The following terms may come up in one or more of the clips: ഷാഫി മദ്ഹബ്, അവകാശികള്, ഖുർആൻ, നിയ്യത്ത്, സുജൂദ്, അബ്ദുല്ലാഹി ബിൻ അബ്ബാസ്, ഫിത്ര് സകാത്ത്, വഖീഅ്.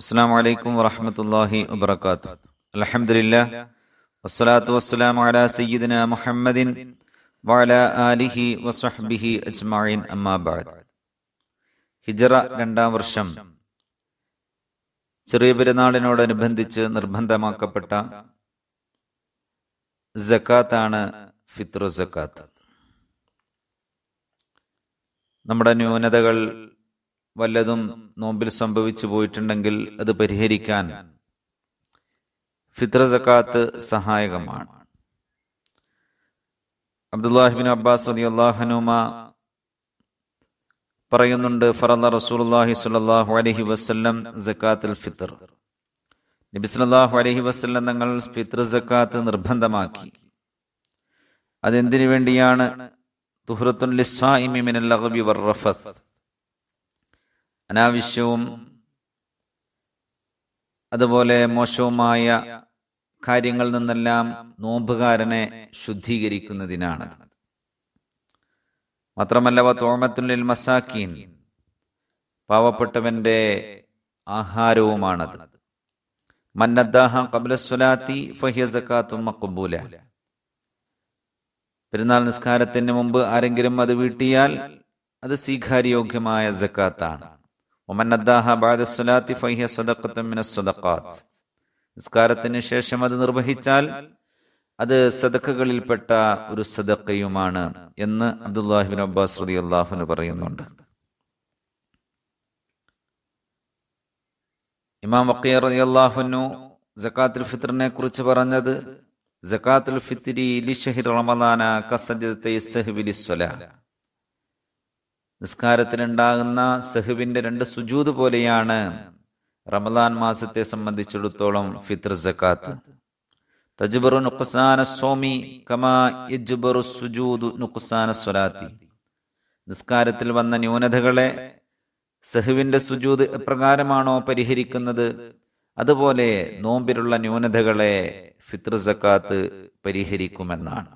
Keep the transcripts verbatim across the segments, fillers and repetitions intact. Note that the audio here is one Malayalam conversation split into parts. അസ്സലാമു അലൈക്കും വറഹ്മത്തുള്ളാഹി വബറകാതുഹു. അൽഹംദുലില്ലാഹ് വസ്സലാത്തു വസ്സലാമു അലാ സയ്യിദിനാ മുഹമ്മദിൻ വഅലാ ആലിഹി വസ്വഹ്ബിഹി അജ്മഈൻ. അമ്മാ ബഅദ്. ഹിജ്റ രണ്ടാം വർഷം ചെറിയ പെരുന്നാളിനോടനുബന്ധിച്ച് നിർബന്ധമാക്കപ്പെട്ട സകാത്താണ് ഫിത്ര് സകാത്ത്. നമ്മുടെ ന്യൂനതകൾ വല്ലതും നോമ്പിൽ സംഭവിച്ചു പോയിട്ടുണ്ടെങ്കിൽ അത് പരിഹരിക്കാൻ ഫിത്ര് സകാത്ത് സഹായകമാണ്. അബ്ദുല്ലാഹി ബിൻ അബ്ബാസ് റളിയല്ലാഹു അൻഹുമാ പറയുന്നുണ്ട്, ഫറള റസൂലുള്ളാഹി സ്വല്ലല്ലാഹു അലൈഹി വസല്ലം സകാത്തുൽ ഫിത്ർ. നബി സ്വല്ലല്ലാഹു അലൈഹി വസല്ലം തങ്ങൾ ഫിത്ര് സകാത്ത് നിർബന്ധമാക്കി. അതെന്തിനു വേണ്ടിയാണ്? തുഹ്റത്തുൻ ലിസ്സായിമി മിനൽ ലഗ്വി വറഫത്ത്. അനാവശ്യവും അതുപോലെ മോശവുമായ കാര്യങ്ങളിൽ നിന്നെല്ലാം നോമ്പുകാരനെ ശുദ്ധീകരിക്കുന്നതിനാണ്. മാത്രമല്ല, വതഅമത്തുൻ ലിൽ മസാക്കീൻ, പാവപ്പെട്ടവന്റെ ആഹാരവുമാണത്. മന്നദാഹ ഖബ്ല സ്വലാത്തി ഫഹിയ സകാത്തുൻ മഖ്ബൂല. പെരുന്നാൾ നിസ്കാരത്തിന് മുമ്പ് ആരെങ്കിലും അത് വീട്ടിയാൽ അത് സ്വീകാര്യോഗ്യമായ സകാത്താണ്. ഒമന്നദ്ദാഹ ബഅദ സ്വലാത്തി ഫഹിയ സദഖത്തുൻ മിനസ് സദഖാത്ത്. നിസ്കാരത്തിന് ശേഷം അത് നിർവഹിച്ചാൽ അത് സദഖകളിൽപ്പെട്ട ഒരു സദഖയുമാണ് എന്ന് അബ്ദുല്ലാഹി ഇബ്നു അബ്ബാസ് റളിയല്ലാഹു അൻഹു പറയുന്നുണ്ട്. ഇമാം വഖീഅ് റളിയല്ലാഹു അൻഹു സകാത്തുൽ ഫിത്റിനെ കുറിച്ച് പറഞ്ഞത്, സകാത്തുൽ ഫിത്രി ലിശഹ്രി റമളാന കസജദതൈ സഹ്വി ലിസ്വലാ. നിസ്കാരത്തിനുണ്ടാകുന്ന സഹുവിന്റെ രണ്ട് സുജൂദ് പോലെയാണ് റമദാൻ മാസത്തെ സംബന്ധിച്ചിടത്തോളം ഫിത്ർ സകാത്ത്. തജ്ബറു നുഖ്സാന സൗമി കമാ യജ്ബറു സുജൂദു നുഖ്സാന സ്വലാത്തി. നിസ്കാരത്തിൽ വന്ന ന്യൂനതകളെ സഹുവിന്റെ സുജൂദ് എപ്രകാരമാണോ പരിഹരിക്കുന്നത്, അതുപോലെ നോമ്പിലുള്ള ന്യൂനതകളെ ഫിത്ർ സകാത്ത് പരിഹരിക്കുമെന്നാണ്.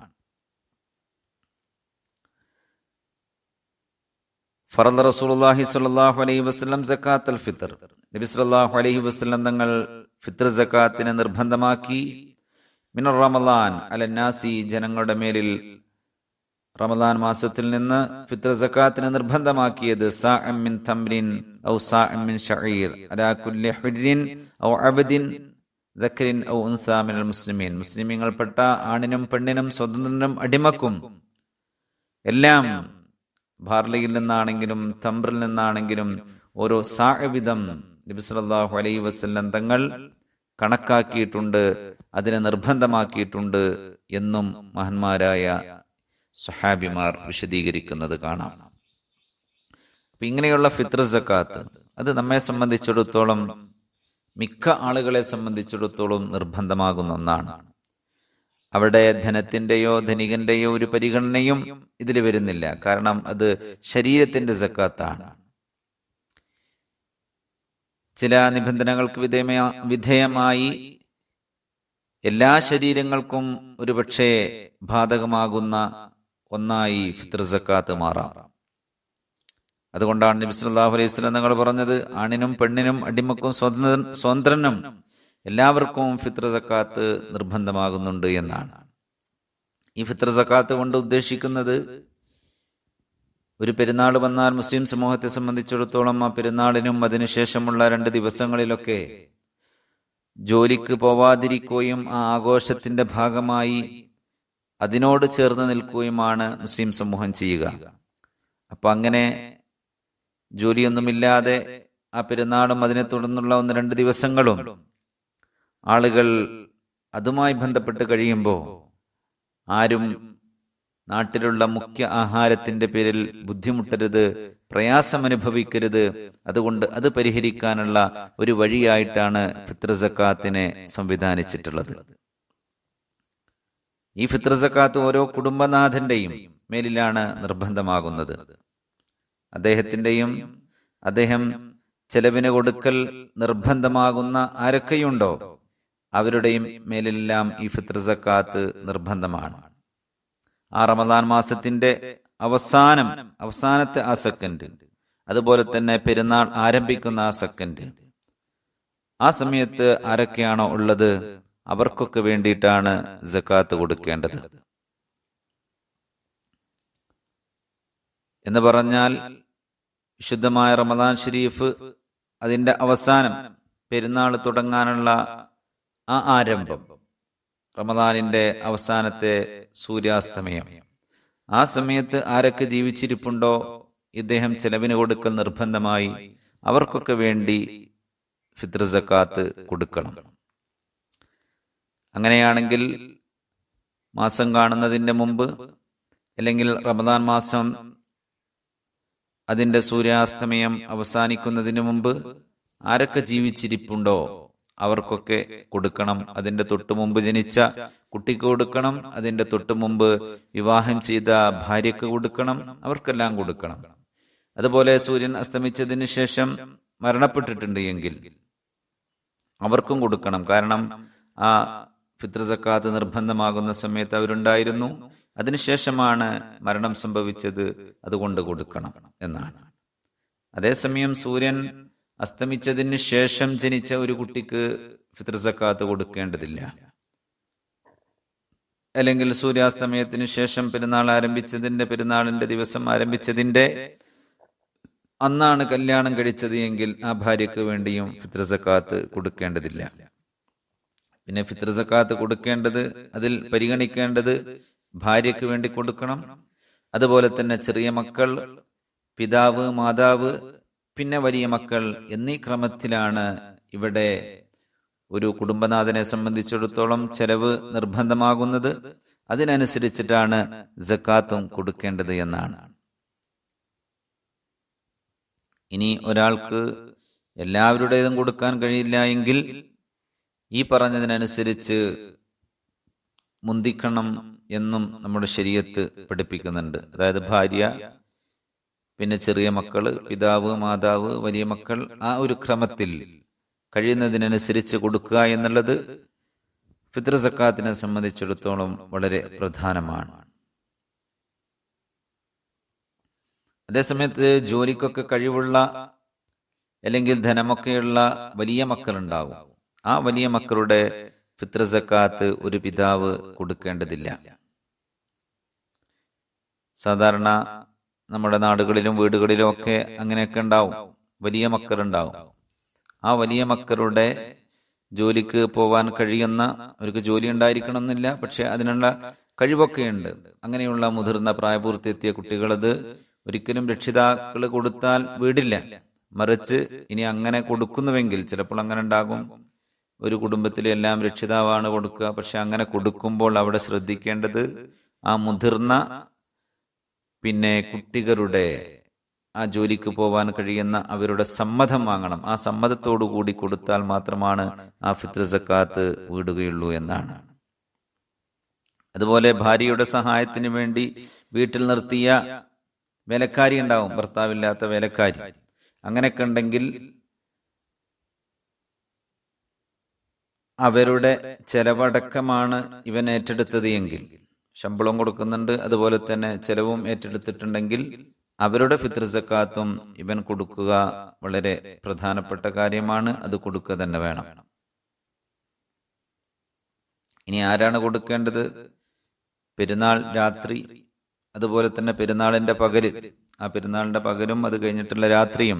ഫറള് റസൂലുള്ളാഹി സ്വല്ലല്ലാഹു അലൈഹി വസല്ലം സകാത്തുൽ ഫിത്ർ. നബി സ്വല്ലല്ലാഹു അലൈഹി വസല്ലം തങ്ങൾ ഫിത്ർ സകാത്തിനെ നിർബന്ധമാക്കി. മിനർ റമളാൻ അലന്നാസി, ജനങ്ങളുടെ മേലിൽ റമളാൻ മാസത്തിൽ നിന്ന് ഫിത്ർ സകാത്തിനെ നിർബന്ധമാക്കിയത് സാഅം മിൻ തംരിൻ ഔ സാഅം മിൻ ശഈർ അലാ കുല്ലി ഹുർരിൻ ഔ അബ്ദിൻ ദക്രിൻ ഔ ഉൻസാ മിനൽ മുസ്ലിമീൻ. മുസ്ലിമീങ്ങൾപ്പെട്ട ആണിനും പെണ്ണിനും സ്വതന്ത്രനും അടിമക്കും എല്ലാം ഭാർലയിൽ നിന്നാണെങ്കിലും തമ്പ്രിൽ നിന്നാണെങ്കിലും ഓരോ സാഹവിധം നബി സല്ലല്ലാഹു അലൈഹി വസല്ലം തങ്ങൾ കണക്കാക്കിയിട്ടുണ്ട്, അതിനെ നിർബന്ധമാക്കിയിട്ടുണ്ട് എന്നും മഹാന്മാരായ സഹാബിമാർ വിശദീകരിക്കുന്നത് കാണാം. അപ്പൊ ഇങ്ങനെയുള്ള ഫിത്ർ സകാത്ത് അത് നമ്മെ സംബന്ധിച്ചിടത്തോളം, മിക്ക ആളുകളെ സംബന്ധിച്ചിടത്തോളം നിർബന്ധമാകുന്ന ഒന്നാണ്. അവിടെ ധനത്തിന്റെയോ ധനികന്റെയോ ഒരു പരിഗണനയും ഇതിൽ വരുന്നില്ല. കാരണം അത് ശരീരത്തിന്റെ സകാത്താണ്. ചില നിബന്ധനകൾക്ക് വിധേയ വിധേയമായി എല്ലാ ശരീരങ്ങൾക്കും ഒരുപക്ഷെ ബാധകമാകുന്ന ഒന്നായി ഫിത്ർ സകാത്ത് മാറാം. അതുകൊണ്ടാണ് നബി സല്ലല്ലാഹു അലൈഹി വസല്ലം തങ്ങൾ പറഞ്ഞത്, ആണിനും പെണ്ണിനും അടിമക്കും സ്വതന്ത്രനും എല്ലാവർക്കും ഫിത്ർ സകാത്ത് നിർബന്ധമാകുന്നുണ്ട് എന്നാണ്. ഈ ഫിത്ർ സകാത്ത് കൊണ്ട് ഉദ്ദേശിക്കുന്നത്, ഒരു പെരുന്നാൾ വന്നാൽ മുസ്ലിം സമൂഹത്തെ സംബന്ധിച്ചിടത്തോളം ആ പെരുന്നാളിനും അതിനുശേഷമുള്ള രണ്ട് ദിവസങ്ങളിലൊക്കെ ജോലിക്ക് പോവാതിരിക്കുകയും ആ ആഘോഷത്തിന്റെ ഭാഗമായി അതിനോട് ചേർന്ന് നിൽക്കുകയുമാണ് മുസ്ലിം സമൂഹം ചെയ്യുക. അപ്പൊ അങ്ങനെ ജോലിയൊന്നുമില്ലാതെ ആ പെരുന്നാളും അതിനെ തുടർന്നുള്ള ഒന്ന് രണ്ട് ദിവസങ്ങളും ആളുകൾ അതുമായി ബന്ധപ്പെട്ട് കഴിയുമ്പോൾ ആരും നാട്ടിലുള്ള മുഖ്യ ആഹാരത്തിന്റെ പേരിൽ ബുദ്ധിമുട്ടരുത്, പ്രയാസമനുഭവിക്കരുത്. അതുകൊണ്ട് അത് പരിഹരിക്കാനുള്ള ഒരു വഴിയായിട്ടാണ് ഫിത്ർ സകാത്തിനെ സംവിധാനിച്ചിട്ടുള്ളത്. ഈ ഫിത്ർ സകാത്ത് ഓരോ കുടുംബനാഥന്റെയും മേലിലാണ് നിർബന്ധമാകുന്നത്. അദ്ദേഹത്തിന്റെയും അദ്ദേഹം ചെലവിന് കൊടുക്കൽ നിർബന്ധമാകുന്ന ആരൊക്കെയുണ്ടോ അവരുടെയും മേലെല്ലാം ഈ ഫിത്ർ സകാത്ത് നിർബന്ധമാണ്. ആ റമദാൻ മാസത്തിന്റെ അവസാനം അവസാനത്തെ ആ സെക്കൻഡ്, അതുപോലെ തന്നെ പെരുന്നാൾ ആരംഭിക്കുന്ന ആ സെക്കൻഡ്, ആ സമയത്ത് ആരൊക്കെയാണോ ഉള്ളത് അവർക്കൊക്കെ വേണ്ടിയിട്ടാണ് സക്കാത്ത് കൊടുക്കേണ്ടത്. എന്ന് പറഞ്ഞാൽ വിശുദ്ധമായ റമദാൻ ഷരീഫ് അതിന്റെ അവസാനം പെരുന്നാൾ തുടങ്ങാനുള്ള ആ ആരംഭം, റമദാനിന്റെ അവസാനത്തെ സൂര്യാസ്തമയം, ആ സമയത്ത് ആരൊക്കെ ജീവിച്ചിരിപ്പുണ്ടോ ഇദ്ദേഹം ചെലവിന് കൊടുക്കൽ നിർബന്ധമായി അവർക്കൊക്കെ വേണ്ടി ഫിത്ർ സക്കാത്ത് കൊടുക്കണം. അങ്ങനെയാണെങ്കിൽ മാസം കാണുന്നതിൻ്റെ മുമ്പ് അല്ലെങ്കിൽ റമദാൻ മാസം അതിൻ്റെ സൂര്യാസ്തമയം അവസാനിക്കുന്നതിന് മുമ്പ് ആരൊക്കെ ജീവിച്ചിരിപ്പുണ്ടോ അവർക്കൊക്കെ കൊടുക്കണം. അതിൻ്റെ തൊട്ടു മുമ്പ് ജനിച്ച കുട്ടിക്ക് കൊടുക്കണം, അതിൻ്റെ തൊട്ടു മുമ്പ് വിവാഹം ചെയ്ത ഭാര്യക്ക് കൊടുക്കണം, അവർക്കെല്ലാം കൊടുക്കണം. അതുപോലെ സൂര്യൻ അസ്തമിച്ചതിന് ശേഷം മരണപ്പെട്ടിട്ടുണ്ട് എങ്കിൽ അവർക്കും കൊടുക്കണം. കാരണം ആ ഫിത്ർ സക്കാത്ത് നിർബന്ധമാകുന്ന സമയത്ത് അവരുണ്ടായിരുന്നു, അതിനുശേഷമാണ് മരണം സംഭവിച്ചത്, അതുകൊണ്ട് കൊടുക്കണം എന്നാണ്. അതേസമയം സൂര്യൻ അസ്തമിച്ചതിന് ശേഷം ജനിച്ച ഒരു കുട്ടിക്ക് ഫിത്ർ സക്കാത്ത് കൊടുക്കേണ്ടതില്ല. അല്ലെങ്കിൽ സൂര്യാസ്തമയത്തിന് ശേഷം പെരുന്നാൾ ആരംഭിച്ചതിന്റെ പെരുന്നാളിന്റെ ദിവസം ആരംഭിച്ചതിന്റെ അന്നാണ് കല്യാണം കഴിച്ചത് എങ്കിൽ ആ ഭാര്യക്ക് വേണ്ടിയും ഫിത്ർ സക്കാത്ത് കൊടുക്കേണ്ടതില്ല. പിന്നെ ഫിത്ർ സക്കാത്ത് കൊടുക്കേണ്ടത്, അതിൽ പരിഗണിക്കേണ്ടത് ഭാര്യക്ക് വേണ്ടി കൊടുക്കണം. അതുപോലെ തന്നെ ചെറിയ മക്കൾ, പിതാവ്, മാതാവ്, പിന്നെ വലിയ മക്കൾ എന്നീ ക്രമത്തിലാണ്. ഇവിടെ ഒരു കുടുംബനാഥനെ സംബന്ധിച്ചിടത്തോളം ചെലവ് നിർബന്ധമാകുന്നത്, അതിനനുസരിച്ചിട്ടാണ് സക്കാത്തും കൊടുക്കേണ്ടത് എന്നാണ്. ഇനി ഒരാൾക്ക് എല്ലാവരുടേതും കൊടുക്കാൻ കഴിയില്ല എങ്കിൽ ഈ പറഞ്ഞതിനനുസരിച്ച് മുന്തിക്കണം എന്നും നമ്മുടെ ശരീഅത്ത് പഠിപ്പിക്കുന്നുണ്ട്. അതായത് ഭാര്യ, പിന്നെ ചെറിയ മക്കള്, പിതാവ്, മാതാവ്, വലിയ മക്കൾ, ആ ഒരു ക്രമത്തിൽ കഴിയുന്നതിനനുസരിച്ച് കൊടുക്കുക എന്നുള്ളത് ഫിത്ർ സക്കാത്തിനെ സംബന്ധിച്ചിടത്തോളം വളരെ പ്രധാനമാണ്. അതേസമയത്ത് ജോലിക്കൊക്കെ കഴിവുള്ള അല്ലെങ്കിൽ ധനമൊക്കെയുള്ള വലിയ മക്കളുണ്ടാകും. ആ വലിയ മക്കളുടെ ഫിത്ർ സക്കാത്ത് ഒരു പിതാവ് കൊടുക്കേണ്ടതില്ല. സാധാരണ നമ്മുടെ നാടുകളിലും വീടുകളിലും ഒക്കെ അങ്ങനെയൊക്കെ ഉണ്ടാവും, വലിയ മക്കളുണ്ടാവും. ആ വലിയ മക്കളുടെ ജോലിക്ക് പോവാൻ കഴിയുന്ന, അവർക്ക് ജോലി ഉണ്ടായിരിക്കണമെന്നില്ല, പക്ഷെ അതിനുള്ള കഴിവൊക്കെയുണ്ട്, അങ്ങനെയുള്ള മുതിർന്ന പ്രായപൂർത്തിയെത്തിയ കുട്ടികളത് ഒരിക്കലും രക്ഷിതാക്കൾ കൊടുത്താൽ വീടില്ല. മറിച്ച് ഇനി അങ്ങനെ കൊടുക്കുന്നുവെങ്കിൽ, ചിലപ്പോൾ അങ്ങനെ ഉണ്ടാകും, ഒരു കുടുംബത്തിലെ എല്ലാം രക്ഷിതാവാണ് കൊടുക്കുക, പക്ഷെ അങ്ങനെ കൊടുക്കുമ്പോൾ അവിടെ ശ്രദ്ധിക്കേണ്ടത് ആ മുതിർന്ന, പിന്നെ കുട്ടികളുടെ, ആ ജോലിക്ക് പോവാൻ കഴിയുന്ന അവരുടെ സമ്മതം വാങ്ങണം. ആ സമ്മതത്തോടു കൂടി കൊടുത്താൽ മാത്രമാണ് ആ ഫിത്ർ സക്കാത്ത് വീടുകയുള്ളൂ എന്നാണ്. അതുപോലെ ഭാര്യയുടെ സഹായത്തിന് വേണ്ടി വീട്ടിൽ നിർത്തിയ വേലക്കാരി ഉണ്ടാവും, ഭർത്താവില്ലാത്ത വേലക്കാരി, അങ്ങനെയൊക്കെ ഉണ്ടെങ്കിൽ അവരുടെ ചെലവടക്കമാണ് ഇവൻ ഏറ്റെടുത്തത് എങ്കിൽ, ശമ്പളം കൊടുക്കുന്നുണ്ട്, അതുപോലെ തന്നെ ചെലവും ഏറ്റെടുത്തിട്ടുണ്ടെങ്കിൽ അവരുടെ ഫിത്ർ സക്കാത്തും ഇവൻ കൊടുക്കുക. വളരെ പ്രധാനപ്പെട്ട കാര്യമാണ്, അത് കൊടുക്കുക തന്നെ വേണം. ഇനി ആരാണ് കൊടുക്കേണ്ടത്? പെരുന്നാൾ രാത്രി, അതുപോലെ തന്നെ പെരുന്നാളിന്റെ പകല്, ആ പെരുന്നാളിന്റെ പകലും അത് കഴിഞ്ഞിട്ടുള്ള രാത്രിയും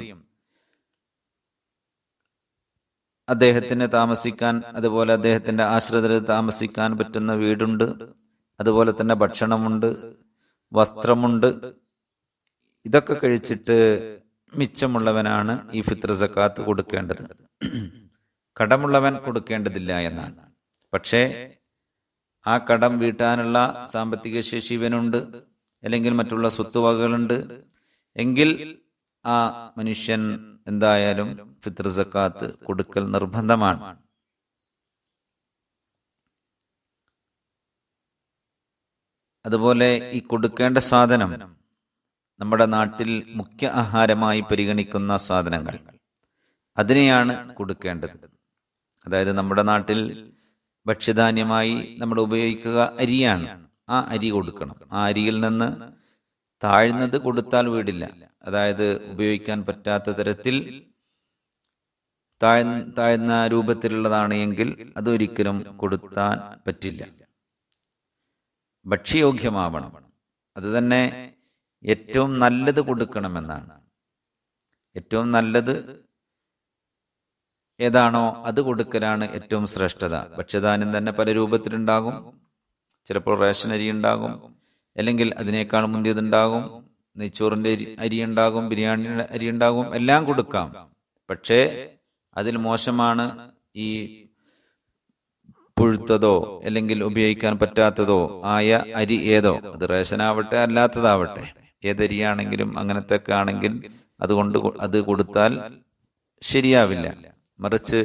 അദ്ദേഹത്തിന് താമസിക്കാൻ, അതുപോലെ അദ്ദേഹത്തിന്റെ ആശ്രിതർ താമസിക്കാൻ പറ്റുന്ന വീടുണ്ട്, അതുപോലെ തന്നെ ഭക്ഷണമുണ്ട്, വസ്ത്രമുണ്ട്. ഇതൊക്കെ കഴിച്ചിട്ട് മിച്ചമുള്ളവനാണ് ഈ ഫിത്ർ സക്കാത്ത് കൊടുക്കേണ്ടത്. കടമുള്ളവൻ കൊടുക്കേണ്ടതില്ല എന്നാണ്. പക്ഷേ ആ കടം വീട്ടാനുള്ള സാമ്പത്തിക ശേഷി ഇവനുണ്ട്, അല്ലെങ്കിൽ മറ്റുള്ള സ്വത്തുവകകളുണ്ട് എങ്കിൽ ആ മനുഷ്യൻ എന്തായാലും ഫിത്ർ സക്കാത്ത് കൊടുക്കൽ നിർബന്ധമാണ്. അതുപോലെ ഈ കൊടുക്കേണ്ട സാധനം, നമ്മുടെ നാട്ടിൽ മുഖ്യ ആഹാരമായി പരിഗണിക്കുന്ന സാധനങ്ങൾ, അതിനെയാണ് കൊടുക്കേണ്ടത്. അതായത് നമ്മുടെ നാട്ടിൽ ഭക്ഷ്യധാന്യമായി നമ്മൾ ഉപയോഗിക്കുക അരിയാണ്. ആ അരി കൊടുക്കണം. ആ അരിയിൽ നിന്ന് താഴ്ന്നത് കൊടുത്താൽ വീടില്ല. അതായത് ഉപയോഗിക്കാൻ പറ്റാത്ത തരത്തിൽ താഴ് താഴ്ന്ന രൂപത്തിലുള്ളതാണ് എങ്കിൽ അതൊരിക്കലും കൊടുക്കാൻ പറ്റില്ല. ഭക്ഷ്യയോഗ്യമാവണം, അത് തന്നെ ഏറ്റവും നല്ലത് കൊടുക്കണമെന്നാണ്. ഏറ്റവും നല്ലത് ഏതാണോ അത് കൊടുക്കലാണ് ഏറ്റവും ശ്രേഷ്ഠത. ഭക്ഷ്യധാന്യം തന്നെ പല രൂപത്തിലുണ്ടാകും. ചിലപ്പോൾ റേഷൻ അരി ഉണ്ടാകും, അല്ലെങ്കിൽ അതിനേക്കാൾ മുന്തിയതുണ്ടാകും, നെയ്ച്ചോറിൻ്റെ അരി ഉണ്ടാകും, ബിരിയാണിയുടെ അരി ഉണ്ടാകും, എല്ലാം കൊടുക്കാം. പക്ഷേ അതിൽ മോശമാണ് ഈ പുഴുത്തതോ അല്ലെങ്കിൽ ഉപയോഗിക്കാൻ പറ്റാത്തതോ ആയ അരി ഏതോ, അത് റേഷനാവട്ടെ അല്ലാത്തതാവട്ടെ, ഏതരിയാണെങ്കിലും അങ്ങനത്തെയൊക്കെ ആണെങ്കിൽ അതുകൊണ്ട് അത് കൊടുത്താൽ ശരിയാവില്ല. മറിച്ച്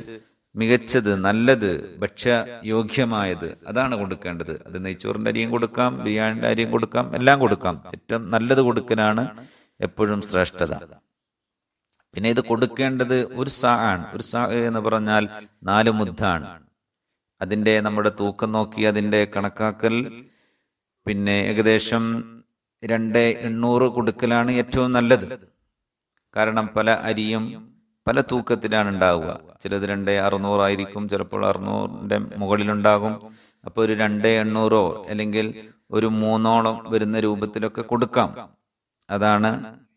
മികച്ചത്, നല്ലത്, ഭക്ഷ്യയോഗ്യമായത് അതാണ് കൊടുക്കേണ്ടത്. അത് നെയ്ച്ചോറിൻ്റെ അരിയും കൊടുക്കാം, ബിരിയാണിയുടെ അരിയും കൊടുക്കാം, എല്ലാം കൊടുക്കാം. ഏറ്റവും നല്ലത് കൊടുക്കലാണ് എപ്പോഴും ശ്രേഷ്ഠത. പിന്നെ ഇത് കൊടുക്കേണ്ടത് ഒരു സാ ആണ്. ഒരു സാ എന്ന് പറഞ്ഞാൽ നാല് മുദ്ദാണ്. അതിൻ്റെ നമ്മുടെ തൂക്കം നോക്കി അതിൻ്റെ കണക്കാക്കൽ, പിന്നെ ഏകദേശം രണ്ട് എണ്ണൂറ് കൊടുക്കലാണ് ഏറ്റവും നല്ലത്. കാരണം പല അരിയും പല തൂക്കത്തിലാണ് ഉണ്ടാവുക. ചിലത് രണ്ട് അറുന്നൂറായിരിക്കും, ചിലപ്പോൾ അറുന്നൂറിൻ്റെ മുകളിലുണ്ടാകും. അപ്പോൾ ഒരു രണ്ട് എണ്ണൂറോ അല്ലെങ്കിൽ ഒരു മൂന്നോളം വരുന്ന രൂപത്തിലൊക്കെ കൊടുക്കാം. അതാണ്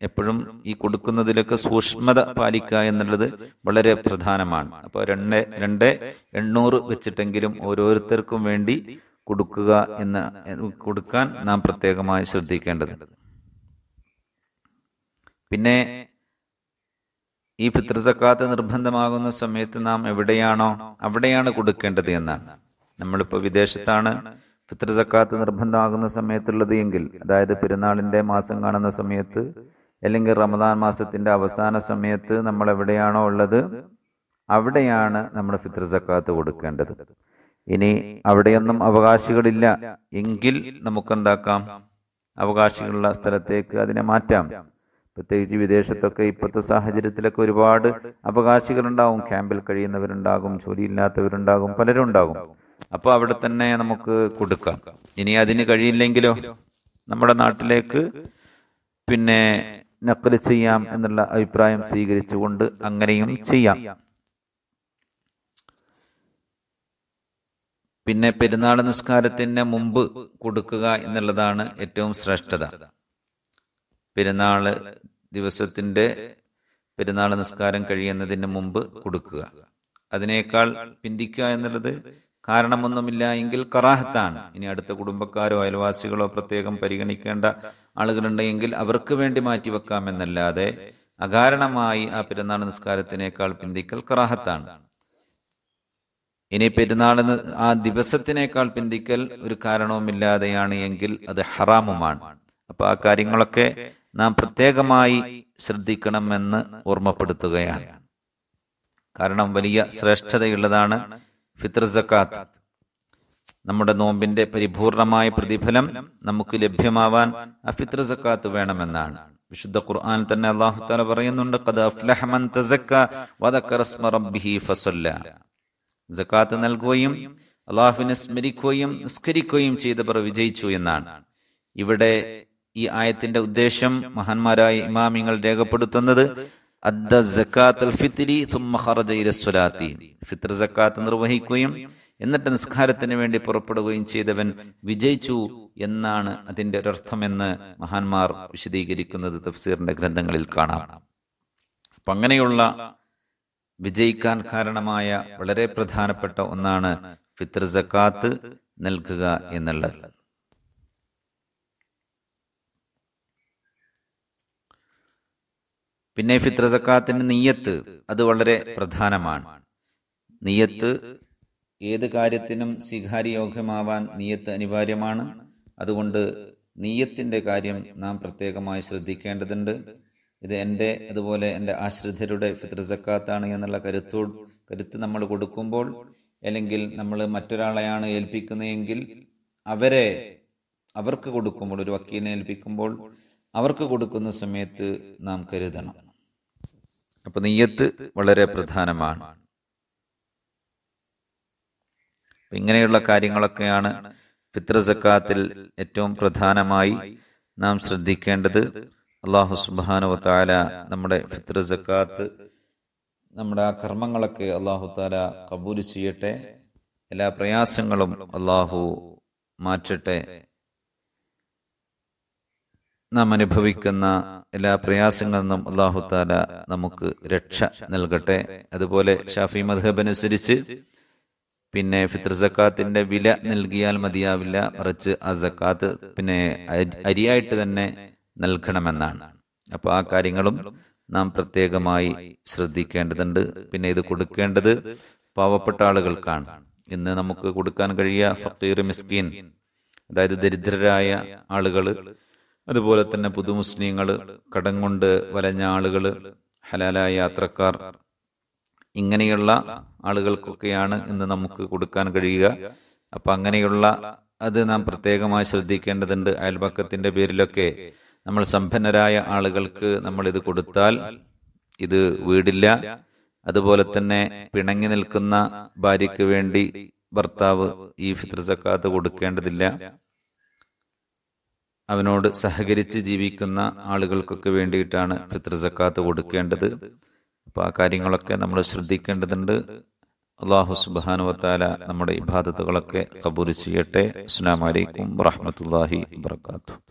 എപ്പോഴും ഈ കൊടുക്കുന്നതിലൊക്കെ സൂക്ഷ്മത പാലിക്കുക എന്നുള്ളത് വളരെ പ്രധാനമാണ്. അപ്പോൾ രണ്ട് രണ്ട് എണ്ണൂറ് വെച്ചിട്ടെങ്കിലും ഓരോരുത്തർക്കും വേണ്ടി കൊടുക്കുക എന്ന് കൊടുക്കാൻ നാം പ്രത്യേകമായി ശ്രദ്ധിക്കേണ്ടതുണ്ട്. പിന്നെ ഈ ഫിത്ര് സകാത്ത് നിർബന്ധമാകുന്ന സമയത്ത് നാം എവിടെയാണോ അവിടെയാണ് കൊടുക്കേണ്ടത് എന്നാണ്. നമ്മളിപ്പോൾ വിദേശത്താണ് ഫിത്ര് സകാത്ത് നിർബന്ധമാകുന്ന സമയത്തുള്ളത് എങ്കിൽ, അതായത് പെരുന്നാളിൻ്റെ മാസം കാണുന്ന സമയത്ത് അല്ലെങ്കിൽ റമദാൻ മാസത്തിൻ്റെ അവസാന സമയത്ത് നമ്മൾ എവിടെയാണോ ഉള്ളത് അവിടെയാണ് നമ്മൾ ഫിത്ര് സകാത്ത് കൊടുക്കേണ്ടത്. ഇനി അവിടെയൊന്നും അവകാശികളില്ല എങ്കിൽ നമുക്കെന്താക്കാം, അവകാശികളുള്ള സ്ഥലത്തേക്ക് അതിനെ മാറ്റാം. പ്രത്യേകിച്ച് വിദേശത്തൊക്കെ ഇപ്പോഴത്തെ സാഹചര്യത്തിലൊക്കെ ഒരുപാട് അവകാശികളുണ്ടാകും. ക്യാമ്പിൽ കഴിയുന്നവരുണ്ടാകും, ജോലിയില്ലാത്തവരുണ്ടാകും, പലരും ഉണ്ടാകും. അപ്പോൾ അവിടെ തന്നെ നമുക്ക് കൊടുക്കാം. ഇനി അതിന് കഴിയില്ലെങ്കിലോ നമ്മുടെ നാട്ടിലേക്ക് പിന്നെ നഖൽ ചെയ്യാം എന്നുള്ള അഭിപ്രായം സ്വീകരിച്ചുകൊണ്ട് അങ്ങനെയും ചെയ്യാം. പിന്നെ പെരുന്നാൾ നിസ്കാരത്തിന് മുമ്പ് കൊടുക്കുക എന്നുള്ളതാണ് ഏറ്റവും ശ്രേഷ്ഠത. പെരുന്നാൾ ദിവസത്തിൻ്റെ പെരുന്നാൾ നിസ്കാരം കഴിയുന്നതിന് മുമ്പ് കൊടുക്കുക. അതിനേക്കാൾ പിന്തിക്കുക എന്നുള്ളത് കാരണമൊന്നുമില്ല എങ്കിൽ കറാഹത്താണ്. ഇനി അടുത്ത കുടുംബക്കാരോ അയൽവാസികളോ പ്രത്യേകം പരിഗണിക്കേണ്ട ആളുകളുണ്ടെങ്കിൽ അവർക്ക് വേണ്ടി മാറ്റിവെക്കാമെന്നല്ലാതെ അകാരണമായി ആ പെരുന്നാൾ നിസ്കാരത്തിനേക്കാൾ പിന്തിക്കൽ കറാഹത്താണ്. ഇനി പെരുന്നാൾ ആ ദിവസത്തിനേക്കാൾ പിന്തിക്കൽ ഒരു കാരണവുമില്ലാതെയാണ് എങ്കിൽ അത് ഹറാമുമാണ്. അപ്പൊ ആ കാര്യങ്ങളൊക്കെ നാം പ്രത്യേകമായി ശ്രദ്ധിക്കണമെന്ന് ഓർമ്മപ്പെടുത്തുകയാണ്. കാരണം വലിയ ശ്രേഷ്ഠതയുള്ളതാണ് ഫിത്ര് സകാത്ത്. നമ്മുടെ നോമ്പിന്റെ പരിപൂർണമായ പ്രതിഫലം നമുക്ക് ലഭ്യമാവാൻ ആ ഫിത്ര് സകാത്ത് വേണമെന്നാണ്. വിശുദ്ധ ഖുർആൻ തന്നെ അല്ലാഹു തആല പറയുന്നുണ്ട്, ഖദ അഫ്ലഹ മൻ തസക്ക വദക്കറ സ്മ റബ്ബിഹി ഫസല്ല. സകാത്ത് നൽകുകയും അല്ലാഹുവിനെ സ്മരിക്കുകയും നിസ്കരിക്കുകയും ചെയ്തവർ വിജയിച്ചു എന്നാണ്. ഇവിടെ ഈ ആയത്തിന്റെ ഉദ്ദേശം മഹാന്മാരായ ഇമാമിങ്ങൾ രേഖപ്പെടുത്തുന്നത് ഫിത്ര് സകാത്ത് നിർവഹിക്കുകയും എന്നിട്ട് നിസ്കാരത്തിന് വേണ്ടി പുറപ്പെടുകയും ചെയ്തവൻ വിജയിച്ചു എന്നാണ് അതിന്റെ ഒരർത്ഥമെന്ന് മഹാന്മാർ വിശദീകരിക്കുന്നത് തഫ്സീറിന്റെ ഗ്രന്ഥങ്ങളിൽ കാണാം. അപ്പൊ അങ്ങനെയുള്ള വിജയിക്കാൻ കാരണമായ വളരെ പ്രധാനപ്പെട്ട ഒന്നാണ് ഫിത്ര് സകാത്ത് നൽകുക എന്നുള്ളത്. പിന്നെ ഫിത്ര് സകാത്തിന്റെ നിയ്യത്ത് അത് വളരെ പ്രധാനമാണ്. നിയ്യത്ത് ഏത് കാര്യത്തിനും സ്വീകാര്യയോഗ്യമാവാൻ നിയ്യത്ത് അനിവാര്യമാണ്. അതുകൊണ്ട് നിയ്യത്തിന്റെ കാര്യം നാം പ്രത്യേകമായി ശ്രദ്ധിക്കേണ്ടതുണ്ട്. ഇത് എൻ്റെ അതുപോലെ എൻ്റെ ആശ്രിതരുടെ ഫിത്ര് സകാത്താണ് എന്നുള്ള കരുത്തോ കരുത്ത് നമ്മൾ കൊടുക്കുമ്പോൾ, അല്ലെങ്കിൽ നമ്മൾ മറ്റൊരാളെയാണ് ഏൽപ്പിക്കുന്നതെങ്കിൽ അവരെ അവർക്ക് കൊടുക്കുമ്പോൾ, ഒരു വക്കീലിനെ ഏൽപ്പിക്കുമ്പോൾ അവർക്ക് കൊടുക്കുന്ന സമയത്ത് നാം കരുതണം. അപ്പൊ നിയ്യത്ത് വളരെ പ്രധാനമാണ്. ഇങ്ങനെയുള്ള കാര്യങ്ങളൊക്കെയാണ് ഫിത്ര് സകാത്തിൽ ഏറ്റവും പ്രധാനമായി നാം ശ്രദ്ധിക്കേണ്ടത്. അല്ലാഹു സുബ്ഹാനഹു വ തആല നമ്മുടെ ഫിത്ര് സകാത്ത് നമ്മുടെ ആ കർമ്മങ്ങളൊക്കെ അള്ളാഹു താല കബൂൽ ചെയ്യട്ടെ. എല്ലാ പ്രയാസങ്ങളും അള്ളാഹു മാറ്റട്ടെ. നാം അനുഭവിക്കുന്ന എല്ലാ പ്രയാസങ്ങളിൽ നിന്നും അള്ളാഹു താല നമുക്ക് രക്ഷ നൽകട്ടെ. അതുപോലെ ഷാഫി മദ്ഹബ് അനുസരിച്ച് പിന്നെ ഫിത്ർ സക്കാത്തിന്റെ വില നൽകിയാൽ മതിയാവില്ല, മറിച്ച് ആ സക്കാത്ത് പിന്നെ അരിയായിട്ട് തന്നെ നൽകണമെന്നാണ്. അപ്പൊ ആ കാര്യങ്ങളും നാം പ്രത്യേകമായി ശ്രദ്ധിക്കേണ്ടതുണ്ട്. പിന്നെ ഇത് കൊടുക്കേണ്ടത് പാവപ്പെട്ട ആളുകൾക്കാണ്. ഇന്ന് നമുക്ക് കൊടുക്കാൻ കഴിയുക ഫക്കീർ മിസ്കീൻ, അതായത് ദരിദ്രരായ ആളുകൾ, അതുപോലെ തന്നെ പുതുമുസ്ലിങ്ങൾ, കടം കൊണ്ട് വലഞ്ഞ ആളുകൾ, ഹലാലായ യാത്രക്കാർ, ഇങ്ങനെയുള്ള ആളുകൾക്കൊക്കെയാണ് ഇന്ന് നമുക്ക് കൊടുക്കാൻ കഴിയുക. അപ്പം അങ്ങനെയുള്ള അത് നാം പ്രത്യേകമായി ശ്രദ്ധിക്കേണ്ടതുണ്ട്. അയൽപക്കത്തിൻ്റെ പേരിലൊക്കെ നമ്മൾ സമ്പന്നരായ ആളുകൾക്ക് നമ്മൾ ഇത് കൊടുത്താൽ ഇത് വീടില്ല. അതുപോലെ തന്നെ പിണങ്ങി നിൽക്കുന്ന ഭാര്യയ്ക്ക് വേണ്ടി ഭർത്താവ് ഈ ഫിത്ർ സക്കാത്ത് കൊടുക്കേണ്ടതില്ല. അവനോട് സഹകരിച്ച് ജീവിക്കുന്ന ആളുകൾക്കൊക്കെ വേണ്ടിയിട്ടാണ് ഫിത്ർ സക്കാത്ത് കൊടുക്കേണ്ടത്. അപ്പോൾ ആ കാര്യങ്ങളൊക്കെ നമ്മൾ ശ്രദ്ധിക്കേണ്ടതുണ്ട്. അല്ലാഹു സുബ്ഹാനഹു വ തആല നമ്മുടെ ഇബാദത്തുകളൊക്കെ ഖബൂൽ ചെയ്യട്ടെ. അസ്സലാമു അലൈക്കും വറഹ്മത്തുള്ളാഹി വബറകാതുഹു.